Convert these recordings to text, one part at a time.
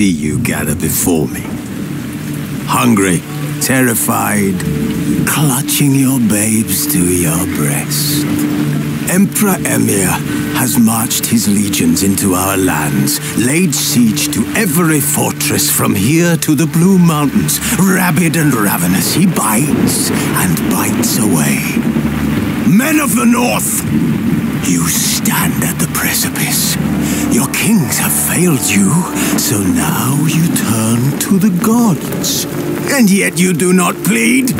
see you gather before me. Hungry, terrified, clutching your babes to your breast. Emperor Emir has marched his legions into our lands, laid siege to every fortress from here to the Blue Mountains. Rabid and ravenous, he bites and bites away. Men of the North, you stand at the precipice. Your kings have failed you, so now you turn to the gods. And yet you do not plead.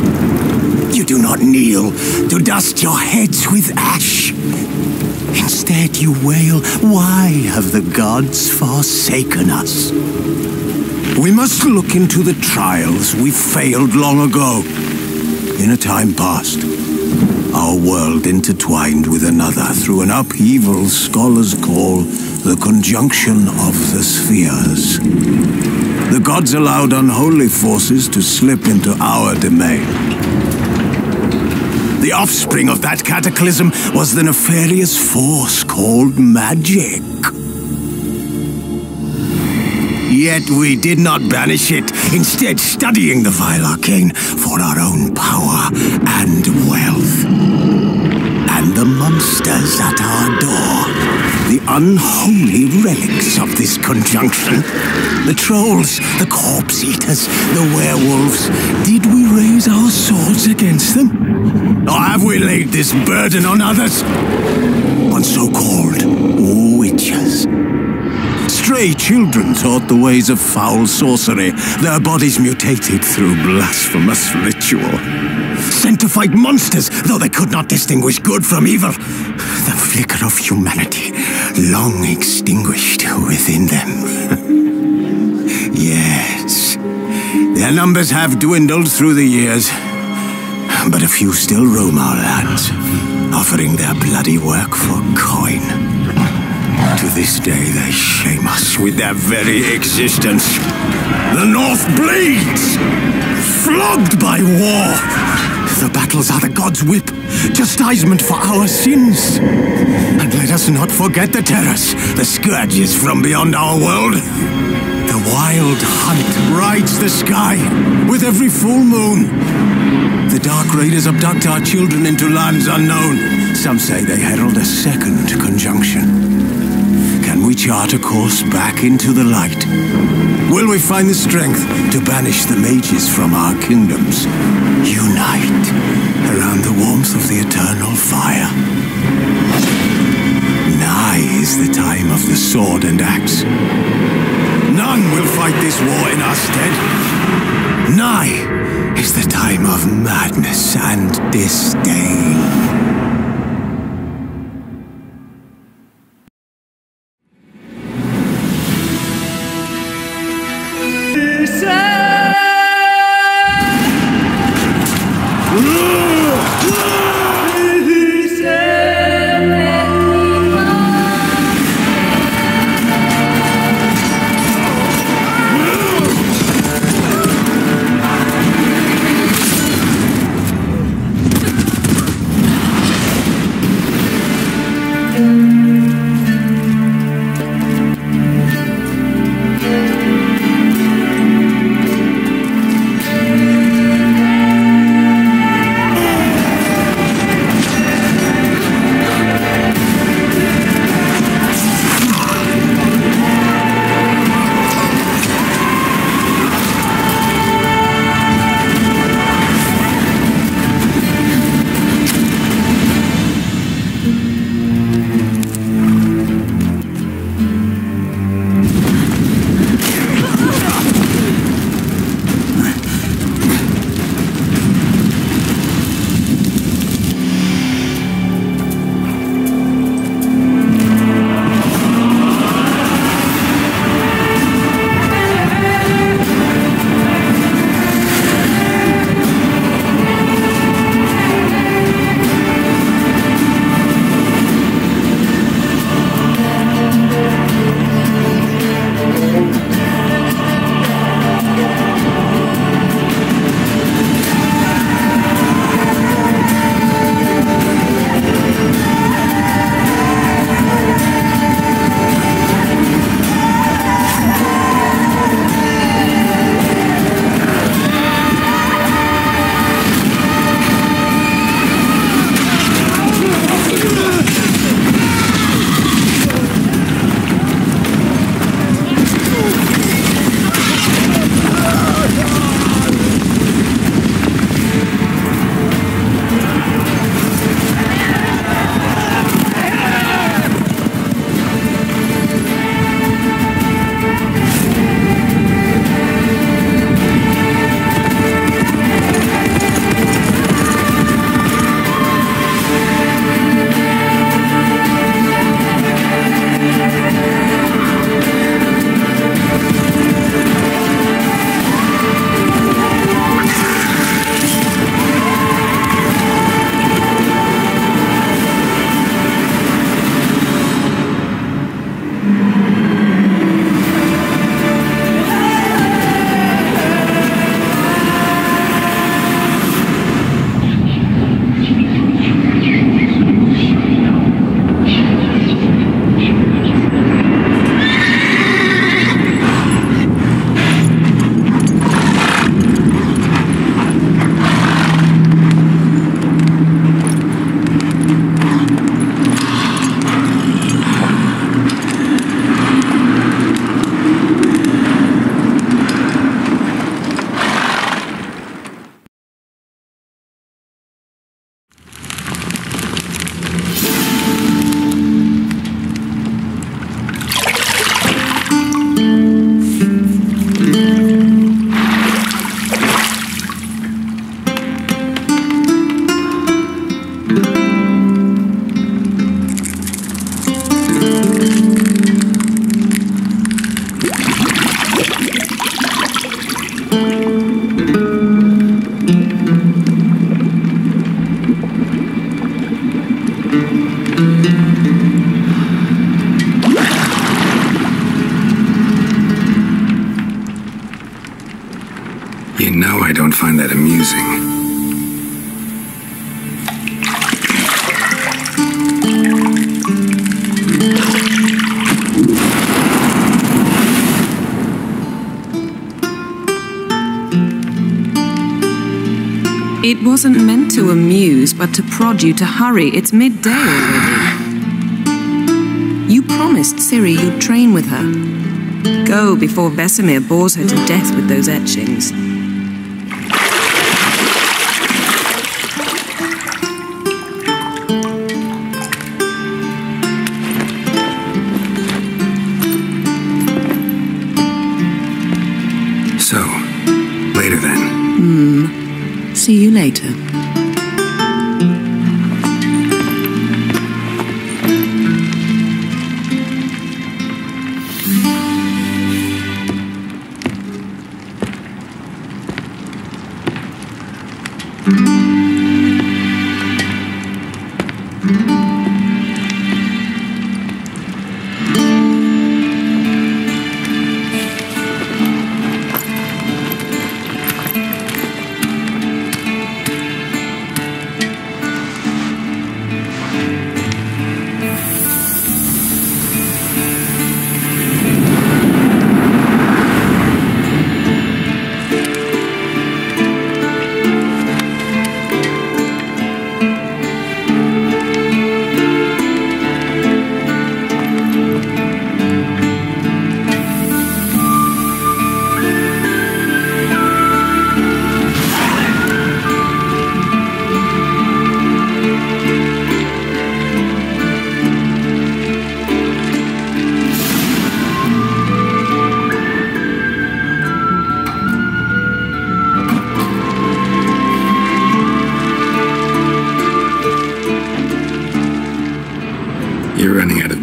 You do not kneel to dust your heads with ash. Instead you wail, why have the gods forsaken us? We must look into the trials we failed long ago. In a time past, our world intertwined with another through an upheaval scholars call the Conjunction of the Spheres. The gods allowed unholy forces to slip into our domain. The offspring of that cataclysm was the nefarious force called magic. Yet we did not banish it, instead studying the vile arcane for our own power and wealth. And the monsters at our door. The unholy relics of this conjunction. The trolls, the corpse-eaters, the werewolves. Did we raise our swords against them? Or have we laid this burden on others? On so-called witches. Stray children taught the ways of foul sorcery, their bodies mutated through blasphemous ritual. Sent to fight monsters, though they could not distinguish good from evil. The flicker of humanity, long extinguished within them. Yes, their numbers have dwindled through the years, but a few still roam our lands, offering their bloody work for coin. To this day they shame us with their very existence. The North bleeds, flogged by war. The battles are the gods' whip, chastisement for our sins. And let us not forget the terrors, the scourges from beyond our world. The wild hunt rides the sky with every full moon. The dark raiders abduct our children into lands unknown. Some say they herald a second conjunction. Can we chart a course back into the light? Will we find the strength to banish the mages from our kingdoms? Unite around the warmth of the eternal fire. Nigh is the time of the sword and axe. None will fight this war in our stead. Nigh is the time of madness and disdain. You know I don't find that amusing. It wasn't meant to amuse, but to prod you to hurry. It's midday already. You promised Ciri you'd train with her. Go before Vesemir bores her to death with those etchings. So, later then. See you later.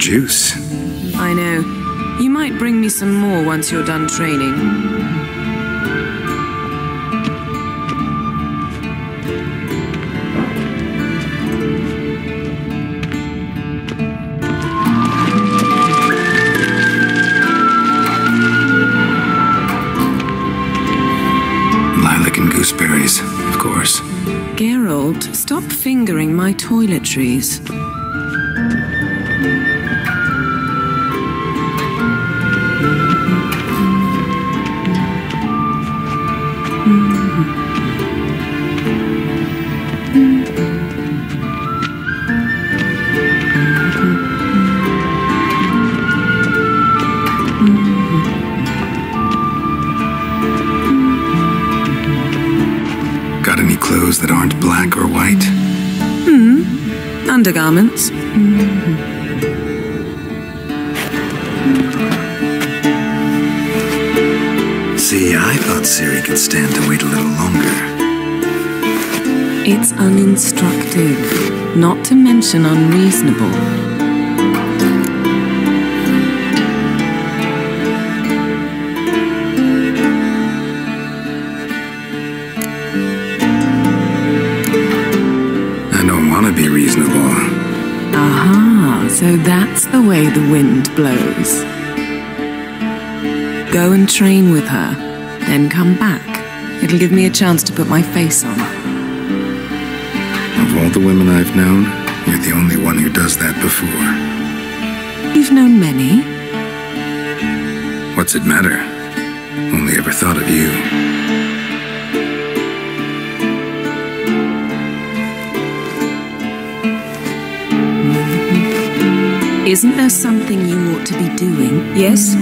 Juice. I know. You might bring me some more once you're done training. Lilac and gooseberries, of course. Geralt, stop fingering my toiletries. That aren't black or white? Undergarments. See, I thought Ciri could stand to wait a little longer. It's uninstructive, not to mention unreasonable. So that's the way the wind blows. Go and train with her, then come back. It'll give me a chance to put my face on. Of all the women I've known, you're the only one who does that before. You've known many. What's it matter? Only ever thought of you. Isn't there something you ought to be doing? Yes?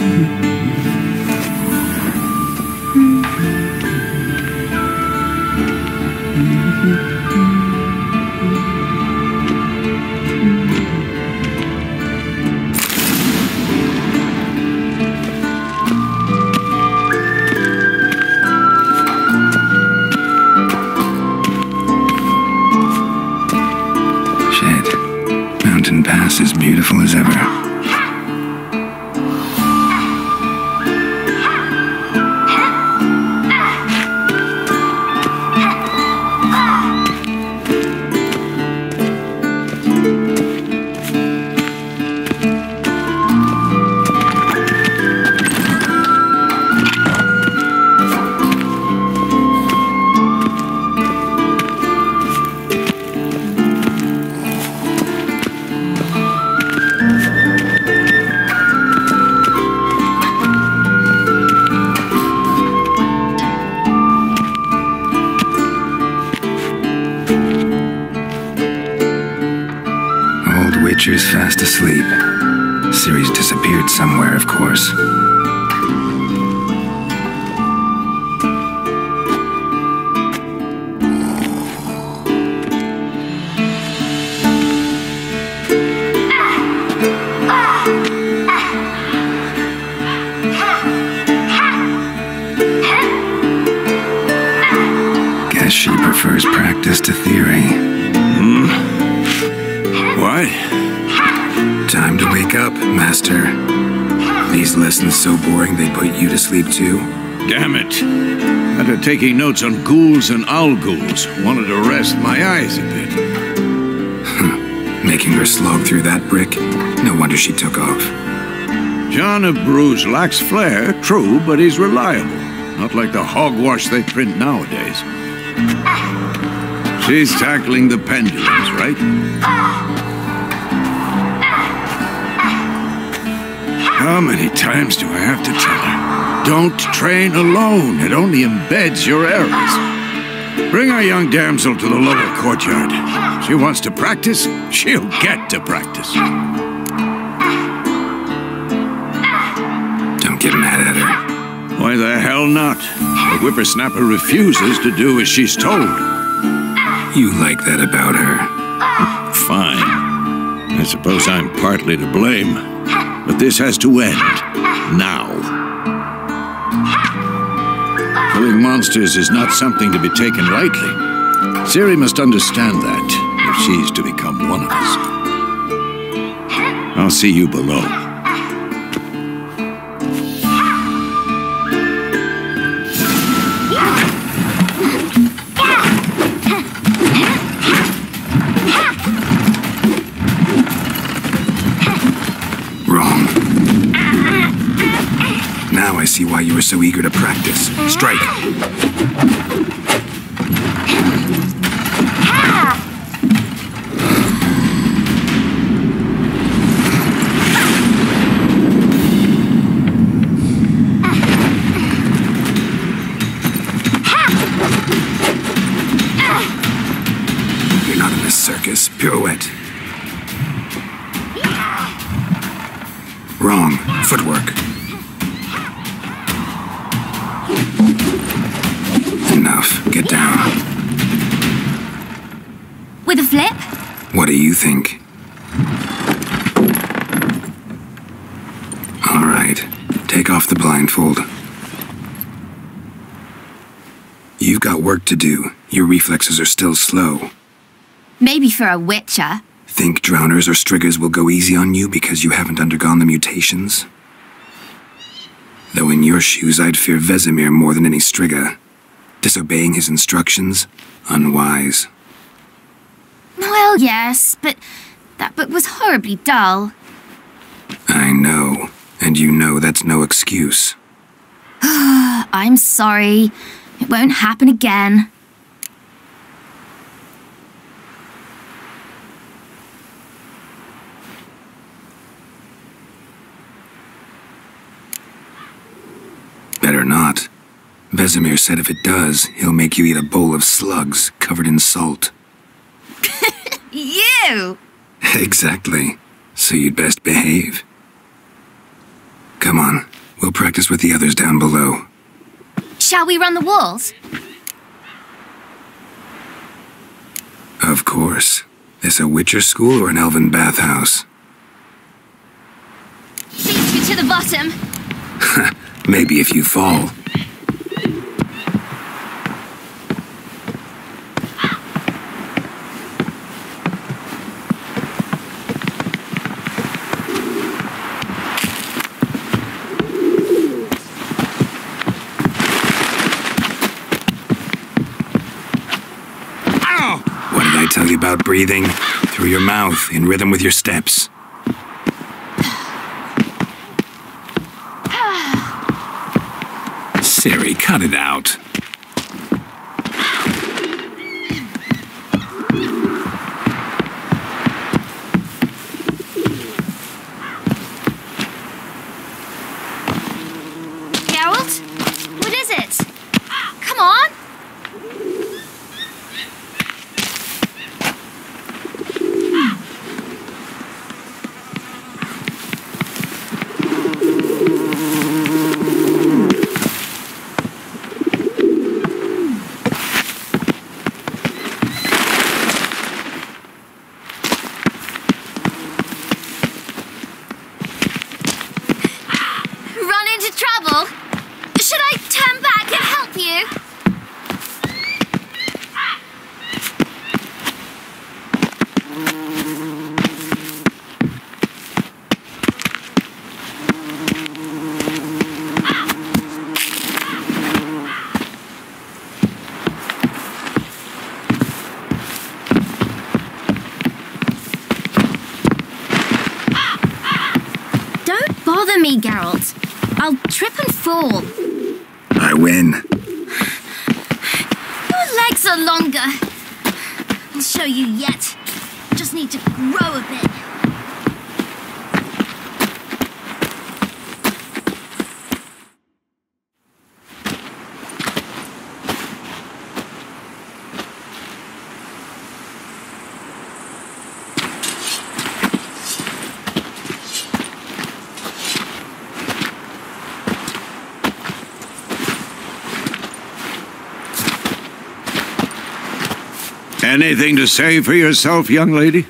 As beautiful as ever. creatures fast asleep. Ciri's disappeared somewhere, of course. Guess she prefers practice to theory. Time to wake up, Master. These lessons so boring they put you to sleep too? Damn it. After taking notes on ghouls and alghuls, wanted to rest my eyes a bit. Making her slog through that brick? No wonder she took off. John of Bruges lacks flair, true, but he's reliable. Not like the hogwash they print nowadays. She's tackling the pendulums, right? How many times do I have to tell her? Don't train alone. It only embeds your errors. Bring our young damsel to the lower courtyard. If she wants to practice, she'll get to practice. Don't get mad at her. Why the hell not? The whippersnapper refuses to do as she's told. You like that about her? Fine. I suppose I'm partly to blame. But this has to end. Now. Killing monsters is not something to be taken lightly. Ciri must understand that if she's to become one of us. I'll see you below. See why you were so eager to practice. Strike. You're not in this circus. Pirouette. Wrong. Footwork. Get down. With a flip? What do you think? All right. Take off the blindfold. You've got work to do. Your reflexes are still slow. Maybe for a witcher. Think drowners or striggers will go easy on you because you haven't undergone the mutations? Though in your shoes, I'd fear Vesemir more than any striga. Disobeying his instructions? Unwise. Well, yes, but that book was horribly dull. I know, and you know that's no excuse. I'm sorry. It won't happen again. Better not. Vesemir said if it does, he'll make you eat a bowl of slugs covered in salt. You! Exactly. So you'd best behave. Come on, we'll practice with the others down below. Shall we run the walls? Of course. This a witcher school or an elven bathhouse? Beat you to the bottom. Maybe if you fall. Tell you about breathing through your mouth in rhythm with your steps. Ciri, cut it out. Geralt? What is it? Come on! me, Geralt. I'll trip and fall. I win. Your legs are longer. I'll show you yet. Just need to grow a bit. Anything to say for yourself, young lady?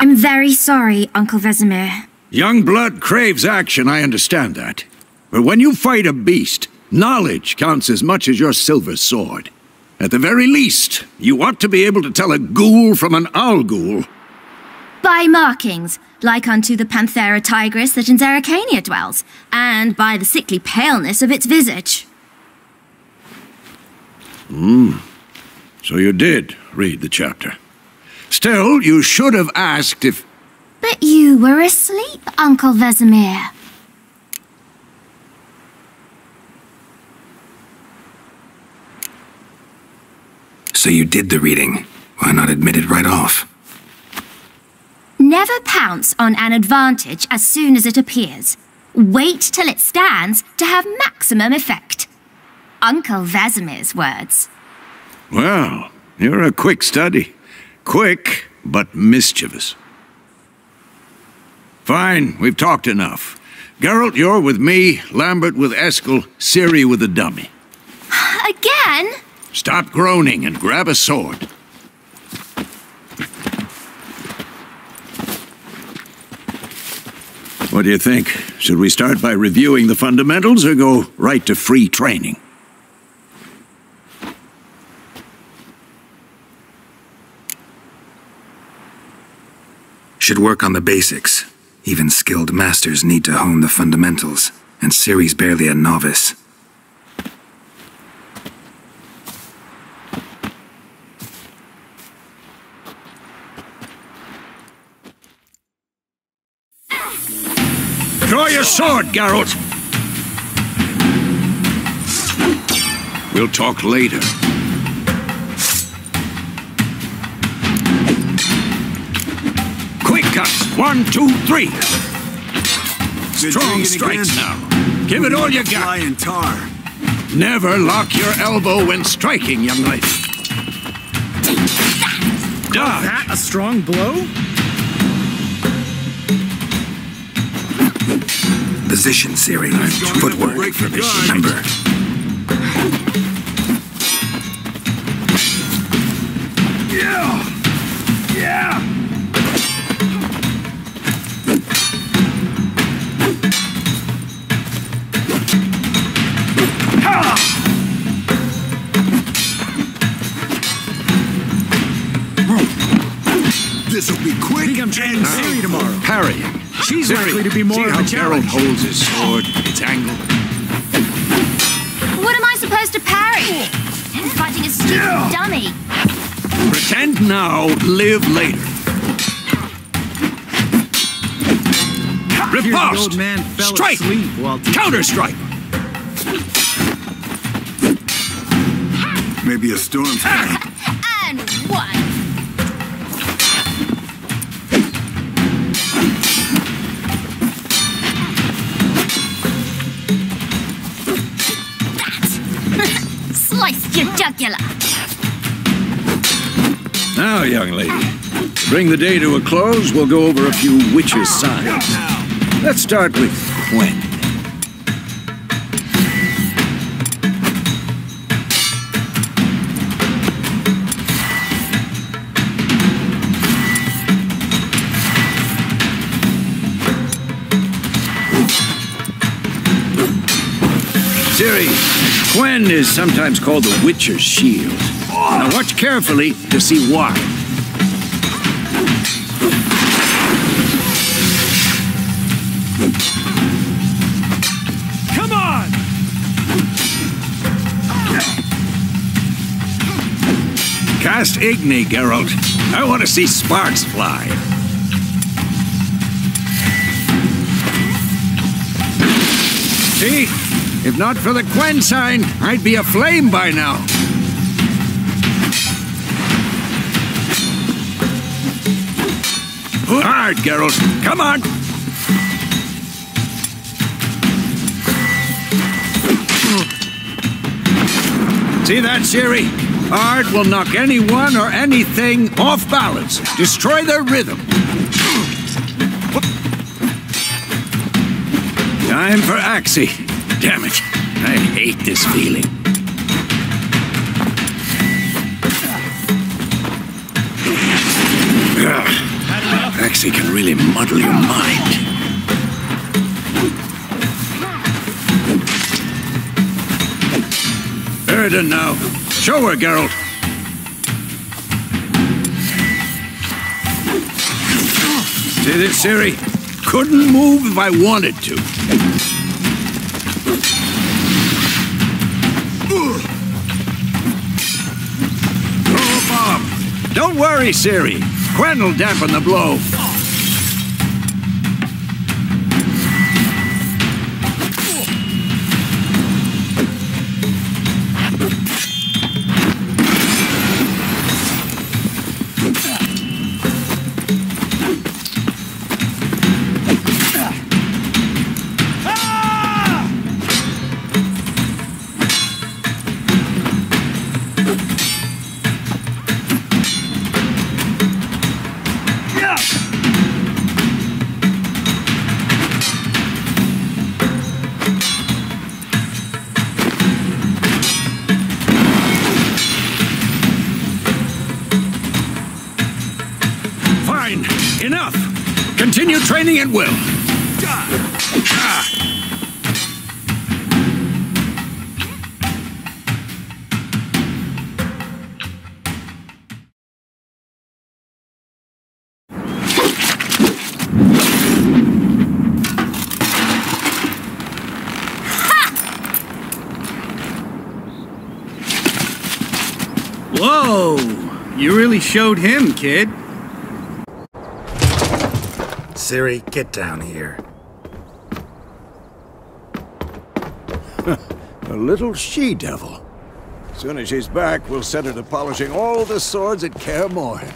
I'm very sorry, Uncle Vesemir. Young blood craves action, I understand that. But when you fight a beast, knowledge counts as much as your silver sword. At the very least, you ought to be able to tell a ghoul from an alghoul. By markings, like unto the Panthera tigris that in Zeracania dwells, and by the sickly paleness of its visage. Hmm. So you did read the chapter. Still, you should have asked if... But you were asleep, Uncle Vesemir. So you did the reading. Why not admit it right off? Never pounce on an advantage as soon as it appears. Wait till it stands to have maximum effect. Uncle Vesemir's words. Well, you're a quick study. Quick, but mischievous. Fine, we've talked enough. Geralt, you're with me, Lambert with Eskel, Ciri with the dummy. Again? Stop groaning and grab a sword. What do you think? Should we start by reviewing the fundamentals or go right to free training? Should work on the basics. Even skilled masters need to hone the fundamentals, and Ciri's barely a novice. Draw your sword, Geralt! We'll talk later. Cuts. 1, 2, 3. Strong strikes now. Give it all you got. Tar. Never lock your elbow when striking, young life. Dodge. That a strong blow? Position, Ciri. Footwork. Remember. Yeah. Yeah. This'll be quick. I think I'm training Ciri tomorrow. Parrying. She's Ciri. Likely to be more of a challenge. Geralt holds his sword, its angle. What am I supposed to parry? I'm fighting a stupid dummy. Pretend now, live later. Riposte! Strike! Counter-strike! Maybe a storm's coming. And one. Slice your jugular. Now, young lady, to bring the day to a close, we'll go over a few witches' signs. Let's start with Quen. Quen is sometimes called the Witcher's Shield. Now watch carefully to see why. Come on! Cast Igni, Geralt. I want to see sparks fly. see? If not for the Quen sign, I'd be aflame by now. Hard, Geralt. Come on. See that, Ciri? Art will knock anyone or anything off balance. Destroy their rhythm. Time for Axie. Damn it. I hate this feeling. Axie can really muddle your mind. Edern now. Show her, Geralt. See this, Ciri? Couldn't move if I wanted to. Throw a bomb. Don't worry, Ciri. Quen will dampen the blow. Enough! Continue training at will. Whoa! You really showed him, kid. Ciri, get down here. A little she-devil. Soon as she's back, we'll set her to polishing all the swords at Kaer Morhen.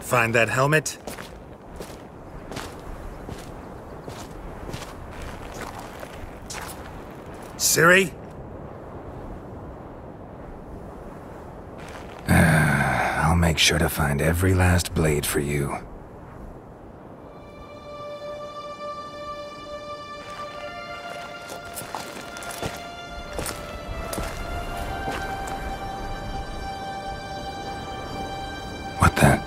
Find that helmet? Ciri? Make sure to find every last blade for you. What the?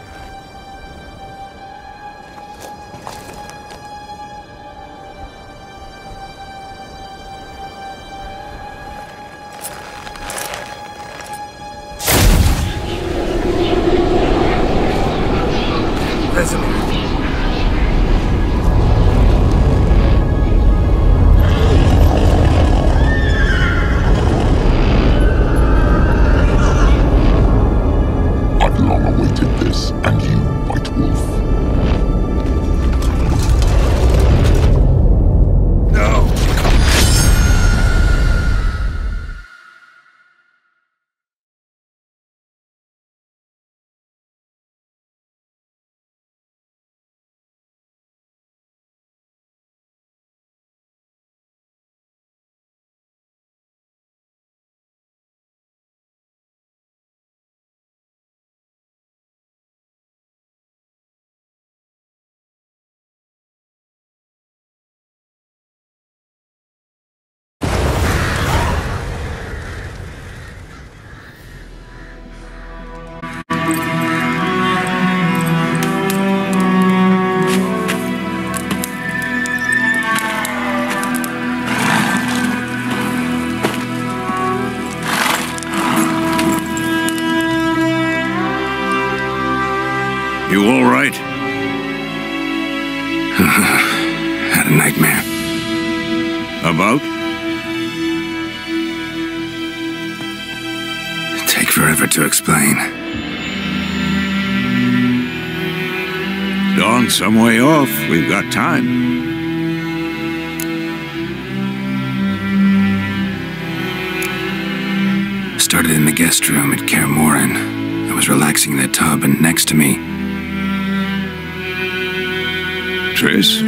You all right? Had a nightmare. About? It'd take forever to explain. Dawn's some way off. We've got time. guest room at Kaer Morhen. I was relaxing in the tub, and next to me... Triss?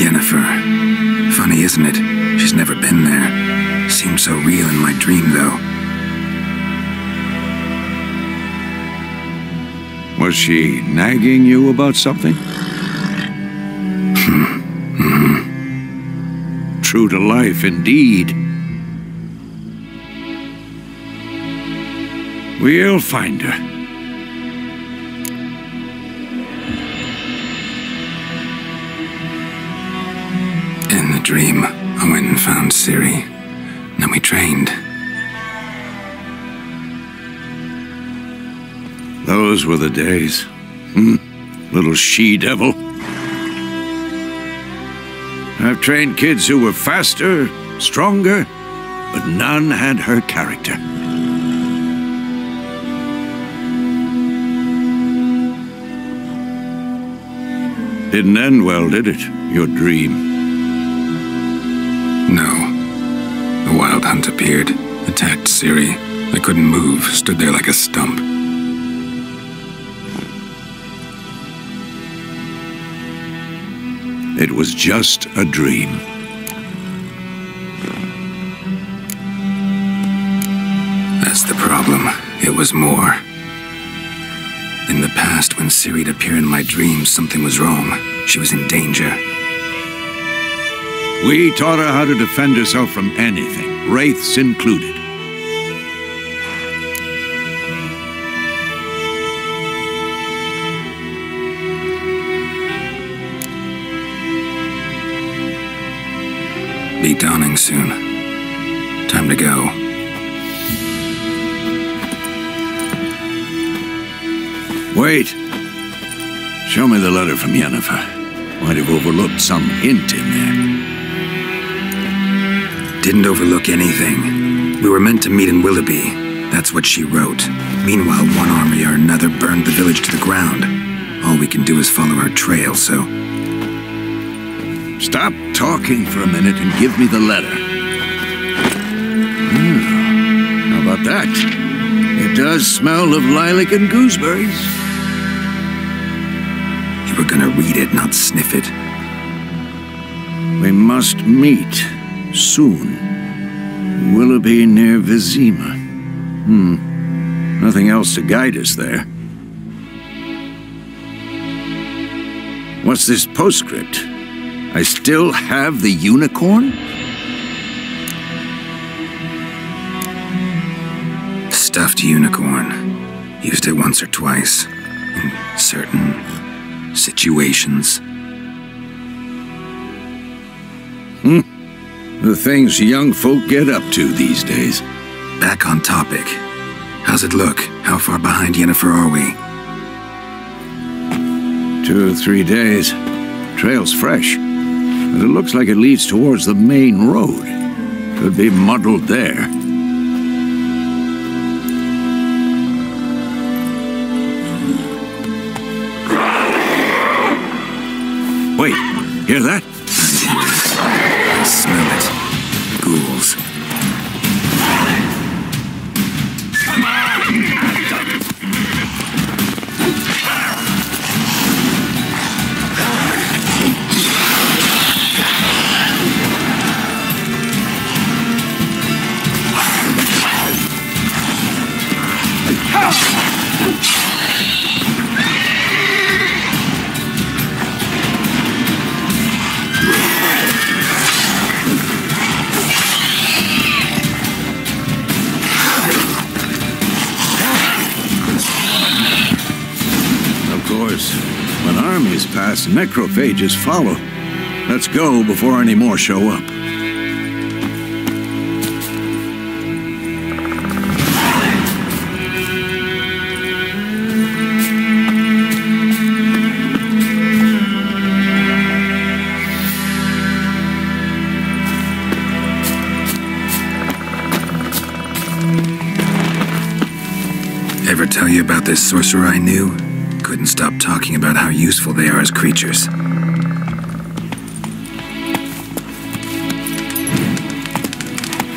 Yennefer. Funny, isn't it? She's never been there. Seemed so real in my dream, though. Was she nagging you about something? True to life, indeed. We'll find her. In the dream, I went and found Ciri. Then we trained. Those were the days. Little she-devil. I've trained kids who were faster, stronger, but none had her character. Didn't end well, did it? Your dream? No. The Wild Hunt appeared, attacked Ciri. I couldn't move, stood there like a stump. It was just a dream. That's the problem. It was more. In the past, when Ciri'd appear in my dreams, something was wrong. She was in danger. We taught her how to defend herself from anything, wraiths included. Be dawning soon. Time to go. Wait. Show me the letter from Yennefer. Might have overlooked some hint in there. Didn't overlook anything. We were meant to meet in Willoughby. That's what she wrote. Meanwhile, one army or another burned the village to the ground. All we can do is follow her trail, so... Stop talking for a minute and give me the letter. How about that? It does smell of lilac and gooseberries. We're gonna read it, not sniff it. We must meet soon. Willoughby near Vizima. Nothing else to guide us there. What's this postscript? I still have the unicorn? Stuffed unicorn. Used it once or twice. In certain... situations. The things young folk get up to these days. Back on topic. How's it look? How far behind Yennefer are we? 2 or 3 days. Trail's fresh. But it looks like it leads towards the main road. Could be muddled there. Wait, hear that? I smell it. Ghouls. Come on! When armies pass, necrophages follow. Let's go before any more show up. Ever tell you about this sorcerer I knew? Couldn't stop talking about how useful they are as creatures.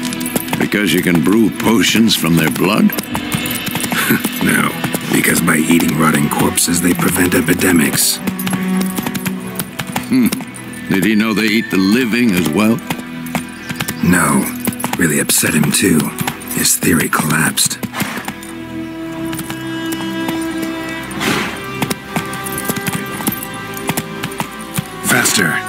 The Because you can brew potions from their blood? No, because by eating rotting corpses, they prevent epidemics. Hmm. Did he know they eat the living as well? No. Really upset him, too. His theory collapsed. Faster.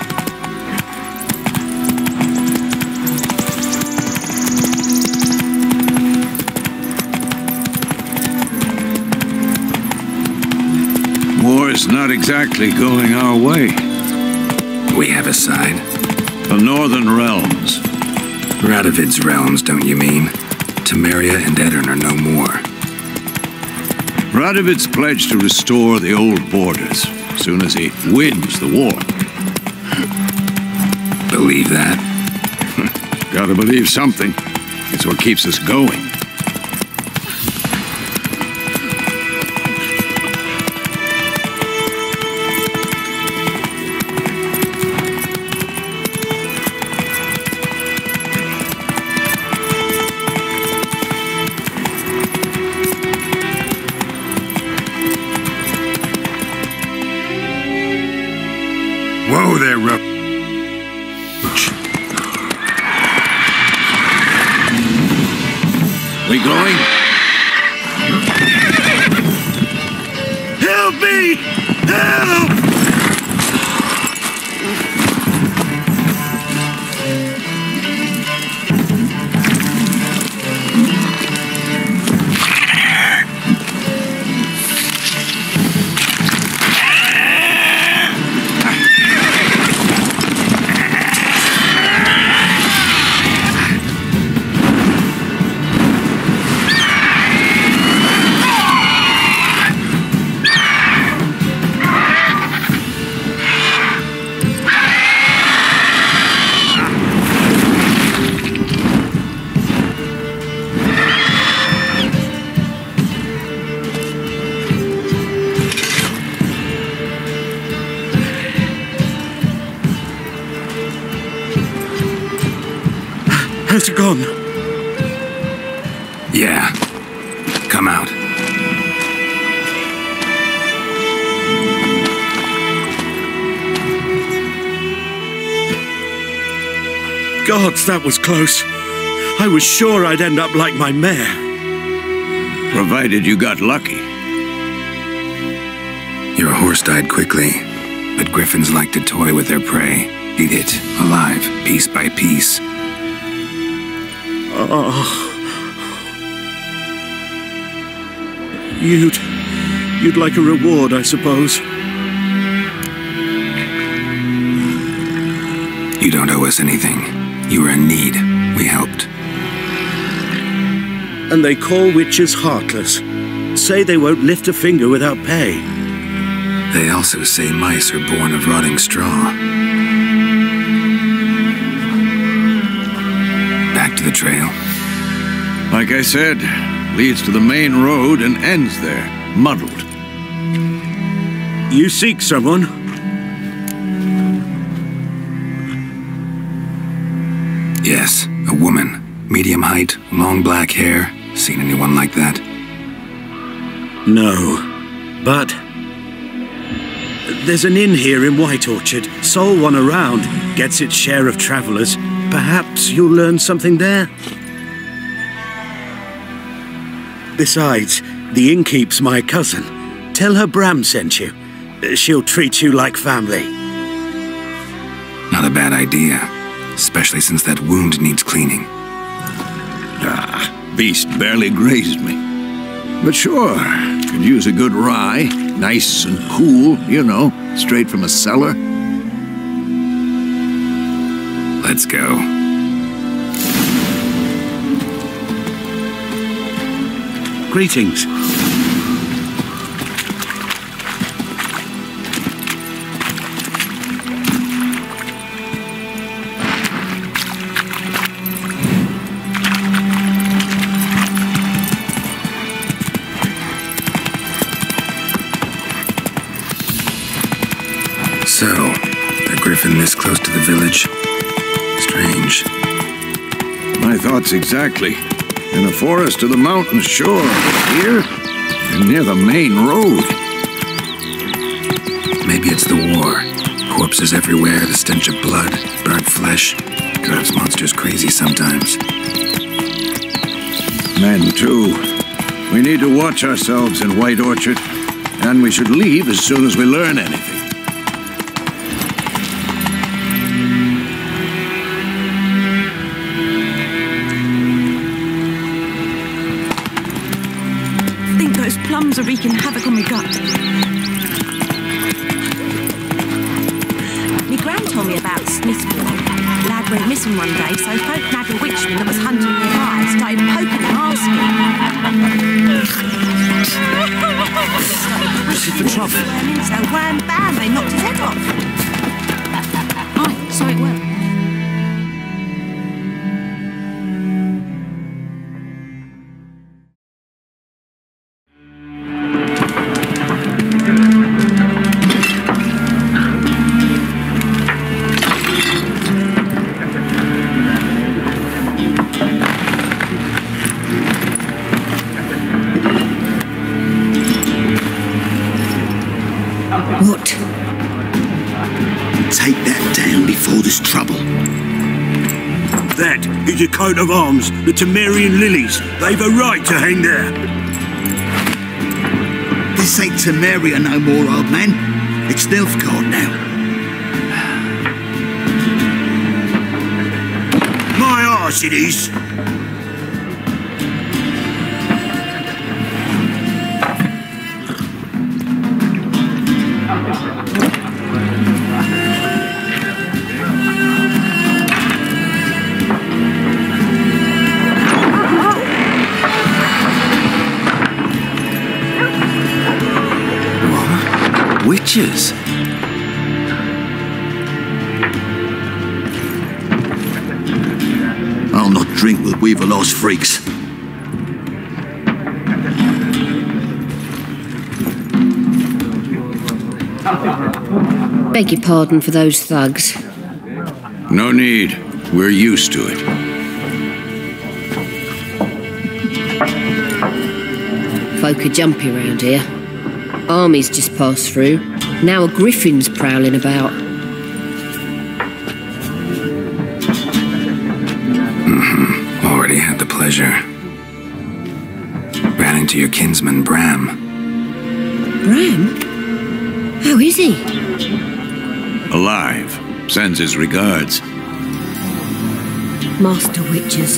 War's not exactly going our way. We have a side. The Northern Realms. Radovid's realms, don't you mean? Temeria and Edern are no more. Radovid's pledged to restore the old borders as soon as he wins the war. Believe that? Gotta believe something. It's what keeps us going. Gods, that was close. I was sure I'd end up like my mare. Provided you got lucky. Your horse died quickly, but griffins like to toy with their prey. Eat it, alive, piece by piece. Oh. You'd like a reward, I suppose. You don't owe us anything. You were in need. We helped. And they call witches heartless. Say they won't lift a finger without pay. They also say mice are born of rotting straw. Back to the trail. Like I said, leads to the main road and ends there, muddled. You seek someone? Yes, a woman. Medium height, long black hair. Seen anyone like that? No, but there's an inn here in White Orchard. Sole one around, gets its share of travelers. Perhaps you'll learn something there? Besides, the innkeep's my cousin. Tell her Bram sent you. She'll treat you like family. Not a bad idea. Especially since that wound needs cleaning. Ah, beast barely grazed me. But sure, could use a good rye. Nice and cool, you know, straight from a cellar. Let's go. Greetings. My thoughts exactly. In the forest to the mountain shore. Here, near the main road. Maybe it's the war. Corpses everywhere, the stench of blood, burnt flesh. Drives monsters crazy sometimes. Men, too. We need to watch ourselves in White Orchard. And we should leave as soon as we learn anything. Plums are wreaking havoc on my gut. My gran told me about Smithbourne. Lad went missing one day, so folk nagged a witchman that was hunting the fire started poking and asking. What's it for trouble? So wham bam, they knocked his head off. Oh, so it worked. A coat of arms, the Temerian lilies. They've a right to hang there. This ain't Temeria no more, old man. It's Nilfgaard now. My arse it is. Witches? I'll not drink with weaver-lost freaks. Beg your pardon for those thugs. No need. We're used to it. Folk are jumpy round here. Armies just passed through. Now a griffin's prowling about. Already had the pleasure. Ran into your kinsman, Bram. Bram? How is he? Alive. Sends his regards. Master witches.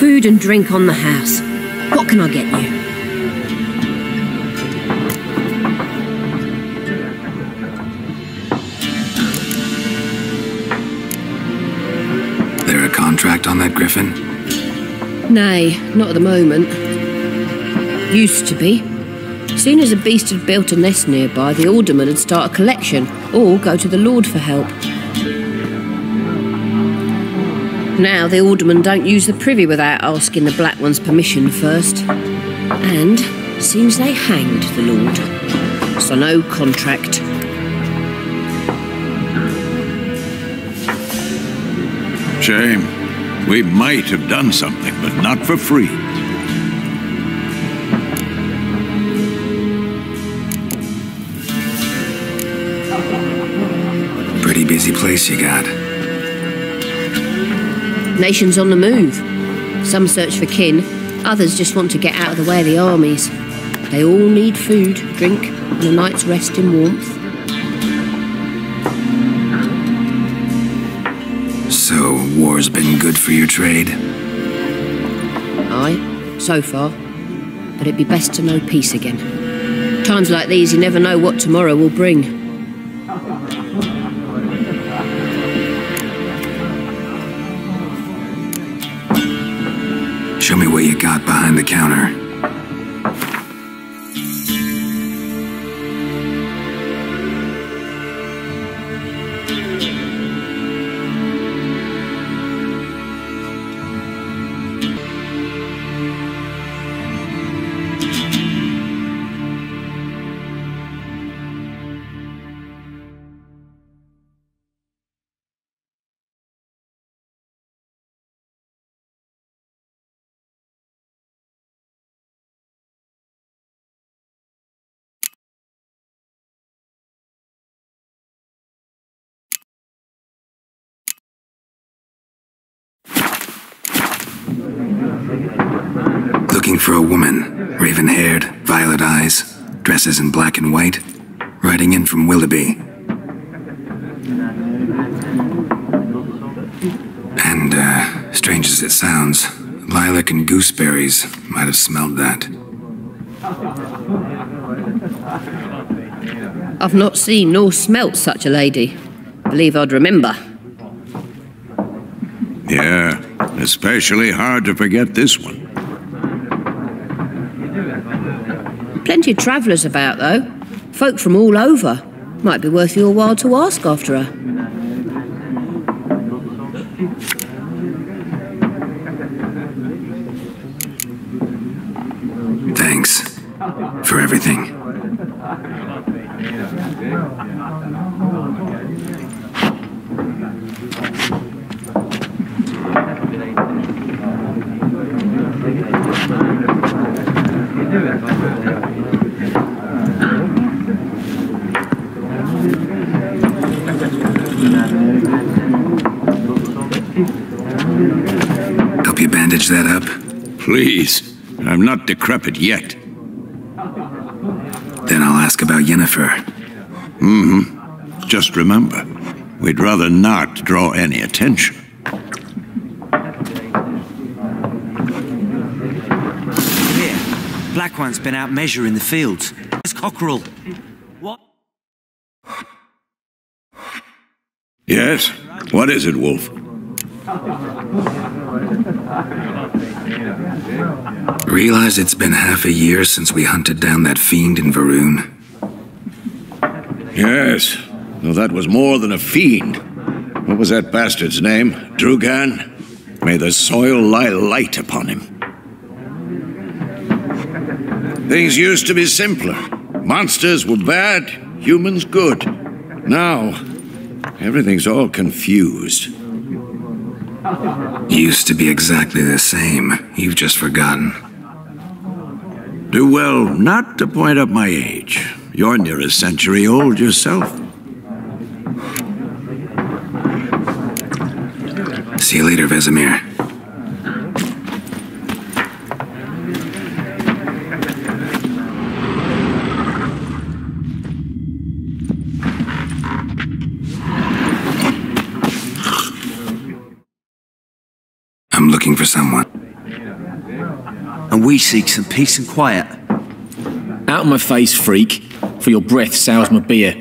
Food and drink on the house. What can I get you? Contract on that griffin? Nay, not at the moment. Used to be. Soon as a beast had built a nest nearby, the Alderman would start a collection, or go to the Lord for help. Now the Alderman don't use the privy without asking the Black One's permission first. And seems they hanged the Lord. So no contract. Shame. We might have done something, but not for free. Pretty busy place you got. Nations on the move. Some search for kin, others just want to get out of the way of the armies. They all need food, drink, and a night's rest in warmth. So, war's been good for your trade? Aye, so far. But it'd be best to know peace again. Times like these, you never know what tomorrow will bring. Show me what you got behind the counter. looking for a woman, raven-haired, violet eyes, dresses in black and white, riding in from Willoughby. And, strange as it sounds, Lilac and Gooseberries might have smelled that. I've not seen nor smelt such a lady. Believe I'd remember. Yeah, especially hard to forget this one. Plenty of travellers about, though. Folk from all over. Might be worth your while to ask after her. Thanks for everything. Help you bandage that up? Please. I'm not decrepit yet. Then I'll ask about Yennefer. Mm-hmm. Just remember, we'd rather not draw any attention. Here, Black One's been out measuring the fields. It's Cockerel. What? Yes? What is it, Wolf? Realize it's been half a year since we hunted down that fiend in Varun? Yes. Though that was more than a fiend. What was that bastard's name? Drugan? May the soil lie light upon him. Things used to be simpler. Monsters were bad, humans good. Now, everything's all confused. Used to be exactly the same. You've just forgotten. Do well not to point up my age. You're near a century old yourself. See you later, Vesemir. I'm looking for someone. And we seek some peace and quiet. Out of my face, freak, for your breath sours my beer.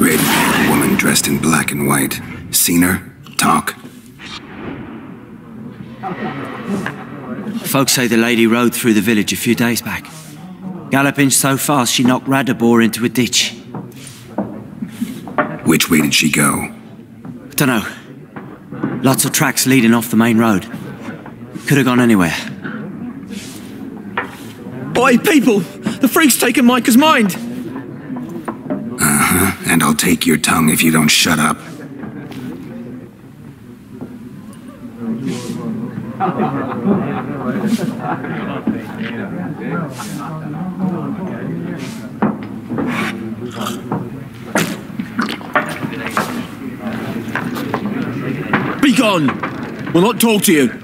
Red woman dressed in black and white. Seen her? Talk? Folks say the lady rode through the village a few days back. Galloping so fast she knocked Radabor into a ditch. Which way did she go? I don't know. Lots of tracks leading off the main road. Could have gone anywhere. Boy, people! The freak's taken Micah's mind! Uh-huh, and I'll take your tongue if you don't shut up. Be gone! We'll not talk to you.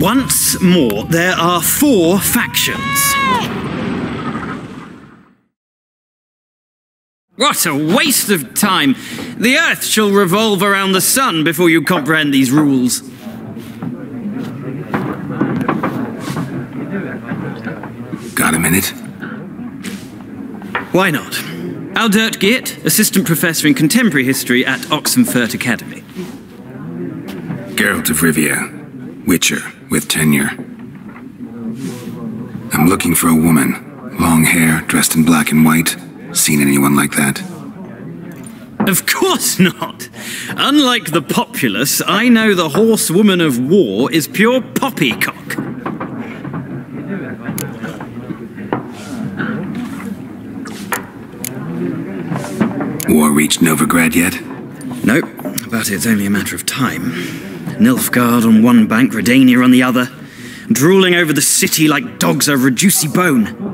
Once more, there are 4 factions. What a waste of time! The Earth shall revolve around the sun before you comprehend these rules. Got a minute? Why not? Aldert Geert, Assistant Professor in Contemporary History at Oxenfurt Academy. Geralt of Rivia, Witcher, with tenure. I'm looking for a woman, long hair, dressed in black and white. Seen anyone like that? Of course not! Unlike the populace, I know the horsewoman of war is pure poppycock. War reached Novigrad yet? Nope, but it's only a matter of time. Nilfgaard on one bank, Redania on the other, drooling over the city like dogs over a juicy bone.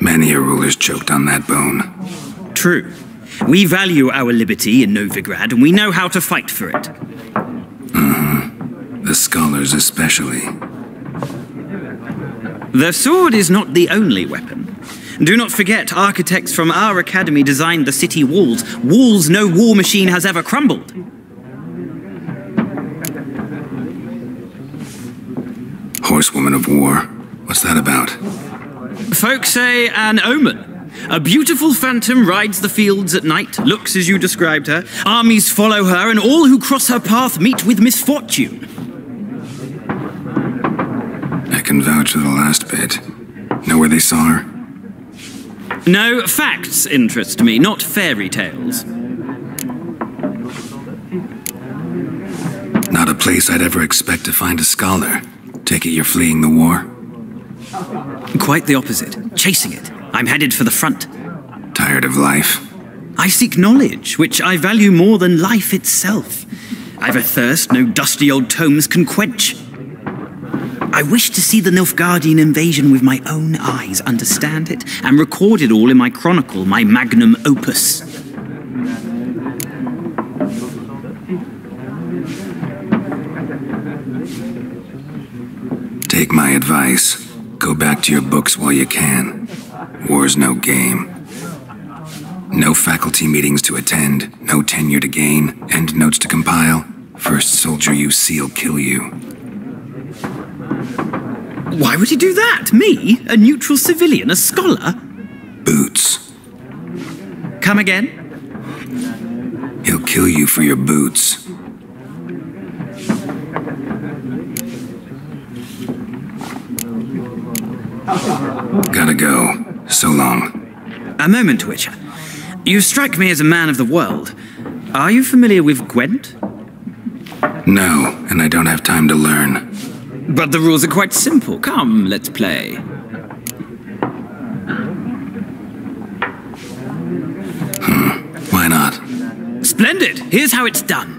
Many a ruler's choked on that bone. True. We value our liberty in Novigrad, and we know how to fight for it. Mm-hmm. The scholars especially. The sword is not the only weapon. Do not forget, architects from our academy designed the city walls. Walls no war machine has ever crumbled. Horsewoman of War. What's that about? Folks say an omen. A beautiful phantom rides the fields at night, looks as you described her. Armies follow her, and all who cross her path meet with misfortune. I can vouch for the last bit. Know where they saw her? No, facts interest me, not fairy tales. Not a place I'd ever expect to find a scholar. Take it you're fleeing the war? Quite the opposite. Chasing it. I'm headed for the front. Tired of life? I seek knowledge, which I value more than life itself. I've a thirst no dusty old tomes can quench. I wish to see the Nilfgaardian invasion with my own eyes, understand it, and record it all in my chronicle, my magnum opus. Take my advice. Go back to your books while you can. War's no game. No faculty meetings to attend, no tenure to gain, end notes to compile. First soldier you see'll kill you. Why would he do that? Me? A neutral civilian? A scholar? Boots. Come again? He'll kill you for your boots. Gotta go. So long. A moment, Witcher. You strike me as a man of the world. Are you familiar with Gwent? No, and I don't have time to learn. But the rules are quite simple. Come, let's play. Why not? Splendid! Here's how it's done.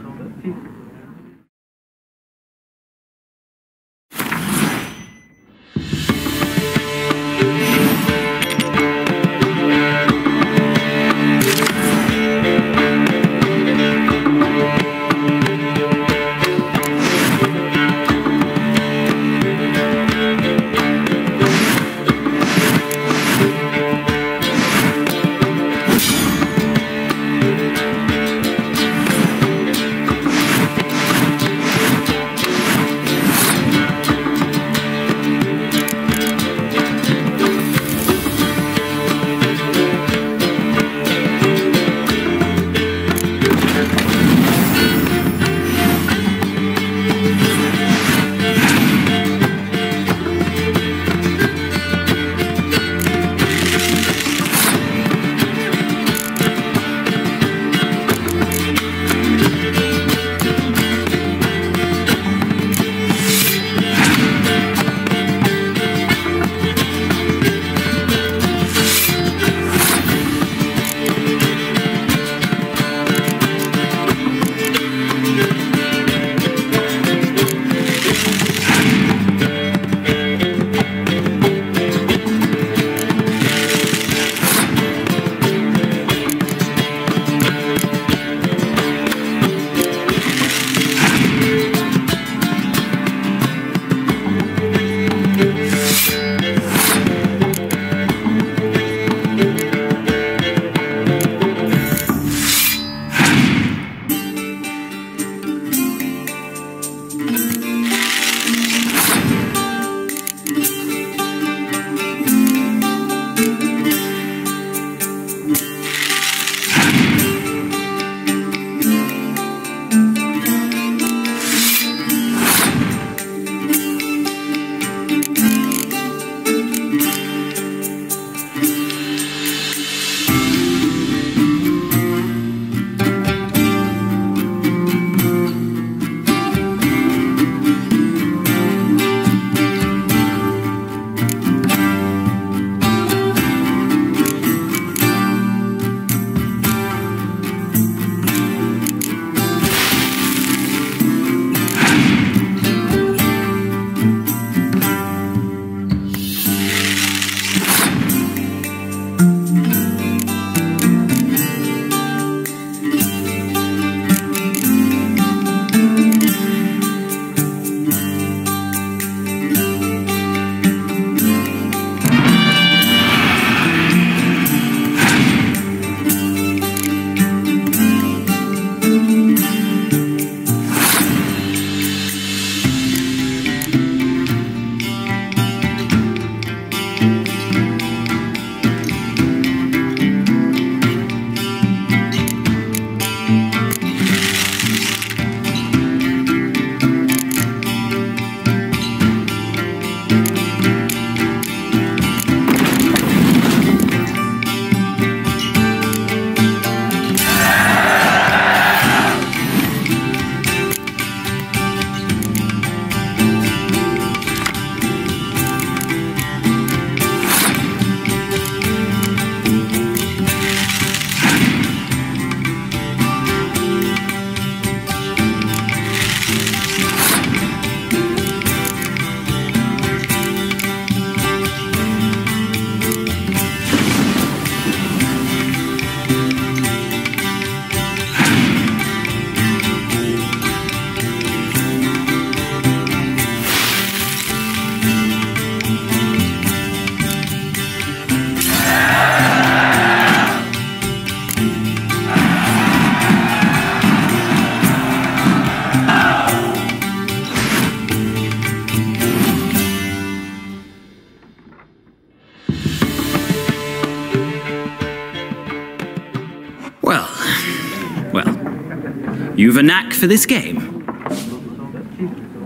You've a knack for this game.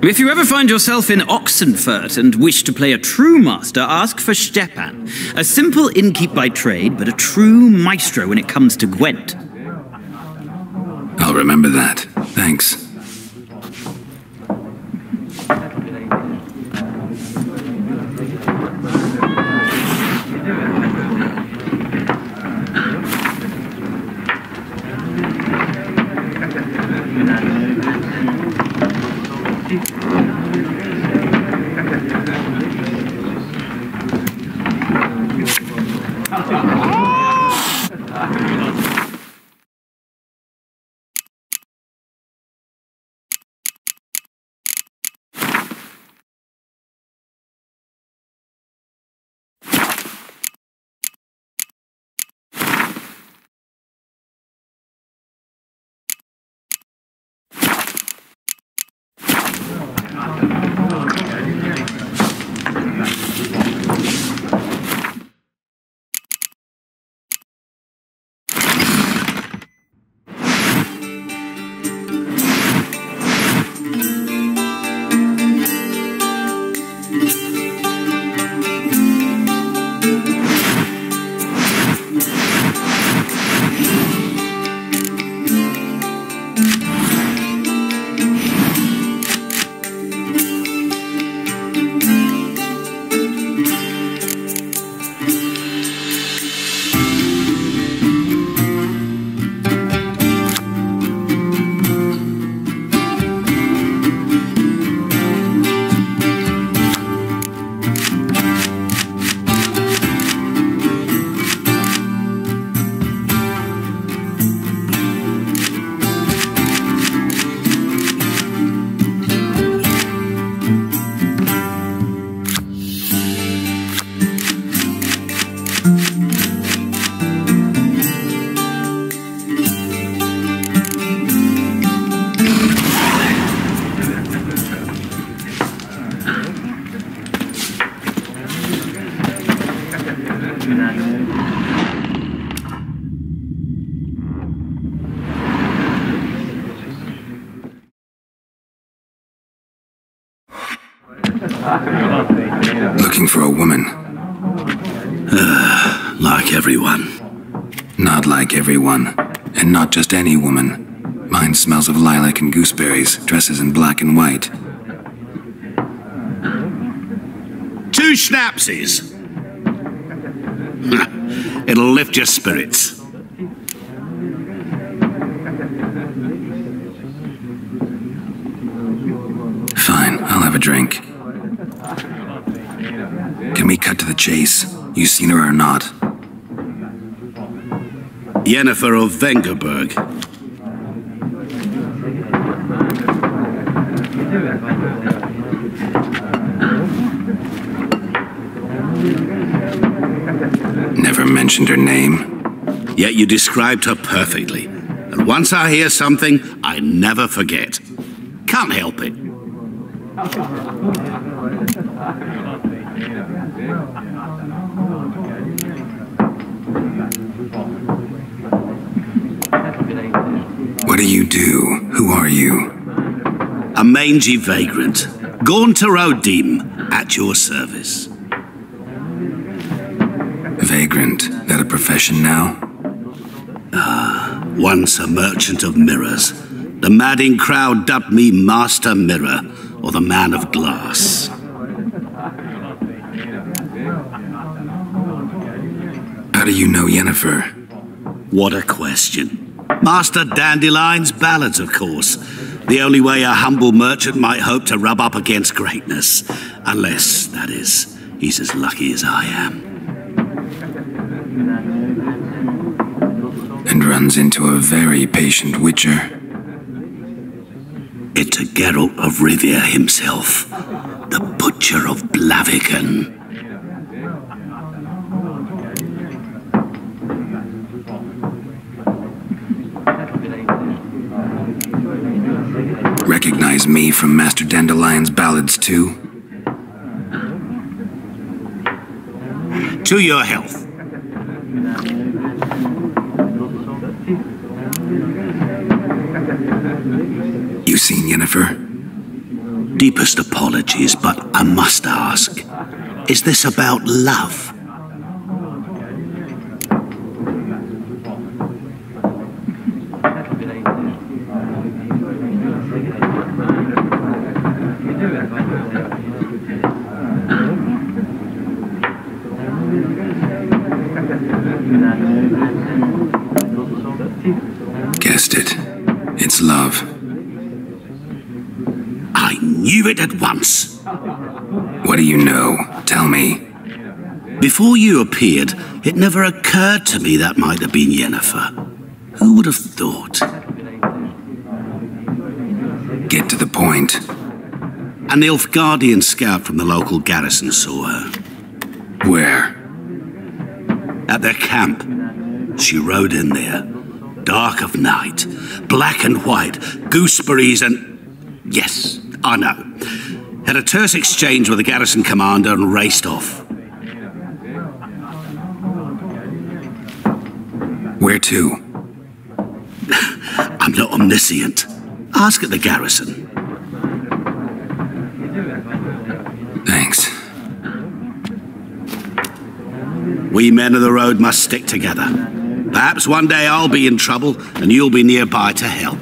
If you ever find yourself in Oxenfurt and wish to play a true master, ask for Stepan, a simple innkeep by trade, but a true maestro when it comes to Gwent. I'll remember that. Thanks. Looking for a woman. Like everyone. Not like everyone. And not just any woman. Mine smells of lilac and gooseberries, dresses in black and white. 2 schnapsies. It'll lift your spirits. Fine, I'll have a drink. Can we cut to the chase? You seen her or not? Yennefer of Vengerberg. Never mentioned her name. Yet you described her perfectly. And once I hear something, I never forget. Can't help it. What do you do? Who are you? A mangy vagrant. Gaunt Rodim, at your service. Vagrant, that a profession now? Once a merchant of mirrors. The madding crowd dubbed me Master Mirror, or the Man of Glass. How do you know Yennefer? What a question. Master Dandelion's ballads, of course. The only way a humble merchant might hope to rub up against greatness. Unless, that is, he's as lucky as I am. And runs into a very patient witcher. Into Geralt of Rivia himself, the Butcher of Blaviken. Recognize me from Master Dandelion's ballads too? To your health. you seen Yennefer? Deepest apologies, but I must ask, is this about love? Guessed it. It's love. I knew it at once. What do you know? Tell me. Before you appeared, it never occurred to me that might have been Yennefer. Who would have thought? Get to the point. An Nilfgaardian scout from the local garrison saw her. Where? At their camp. She rode in there. Dark of night, black and white, gooseberries and... Yes, I know. Had a terse exchange with the garrison commander and raced off. Where to? I'm not omniscient. Ask at the garrison. Thanks. We men of the road must stick together. Perhaps one day I'll be in trouble, and you'll be nearby to help.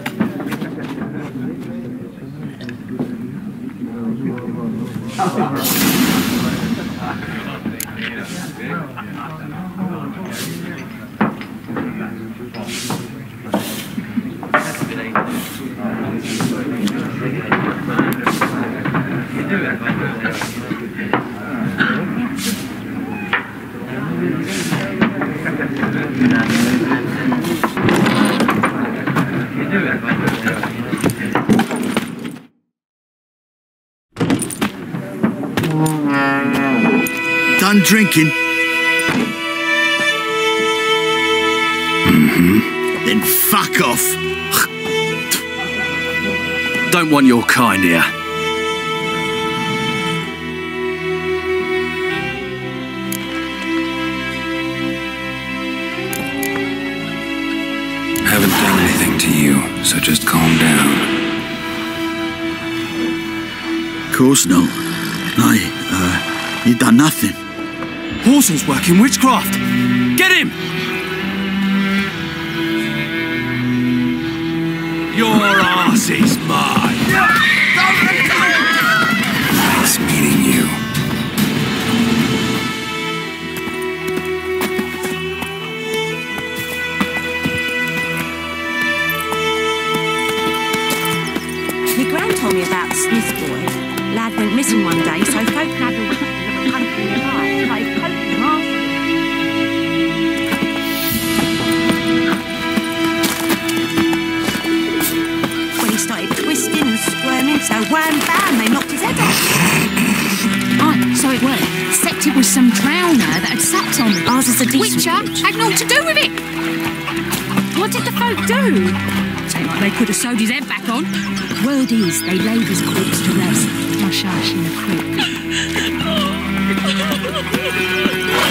Drinking. Mm-hmm. Then fuck off. Don't want your kind here. Haven't done anything to you, so just calm down. Of course, no. You done nothing. Horses work in witchcraft! Get him! Your arse is mine! Nice meeting you. My gran told me about the Smith boy. Lad went missing one day, so folk had a country alive. So wham bam, they knocked his head off. Oh, so it worked. Except it was some drowner that had sapped on me. Ours is a decent witcher had naught to do with it. What did the folk do? Seemed like they could have sewed his head back on. Word is, they laid his corpse to rest. Mush ash in the creek.